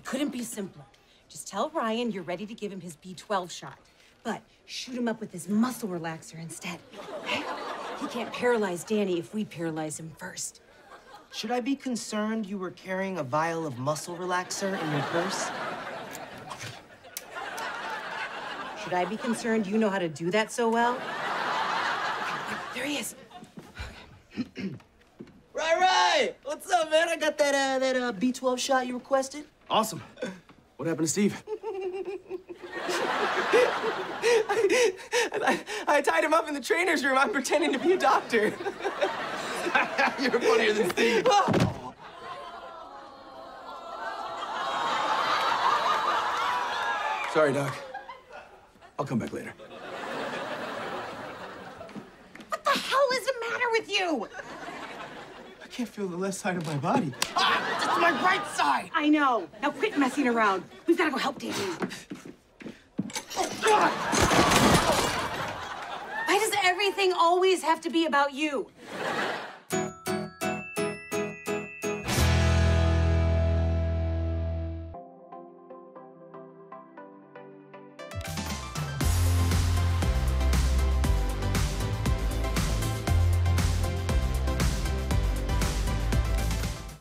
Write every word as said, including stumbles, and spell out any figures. It couldn't be simpler. Just tell Ryan you're ready to give him his B twelve shot, but shoot him up with his muscle relaxer instead. He can't paralyze Danny if we paralyze him first. Should I be concerned you were carrying a vial of muscle relaxer in your purse? Should I be concerned you know how to do that so well? There he is. Right, right. What's up, man? I got that uh, that uh, B twelve shot you requested. Awesome. What happened to Steve? I, I, I tied him up in the trainer's room. I'm pretending to be a doctor. You're funnier than Steve. Oh. Sorry, Doc. I'll come back later. What the hell is the matter with you? I can't feel the left side of my body. Ah, it's my right side! I know. Now quit messing around. We've got to go help Danny. Oh, God! Why does everything always have to be about you?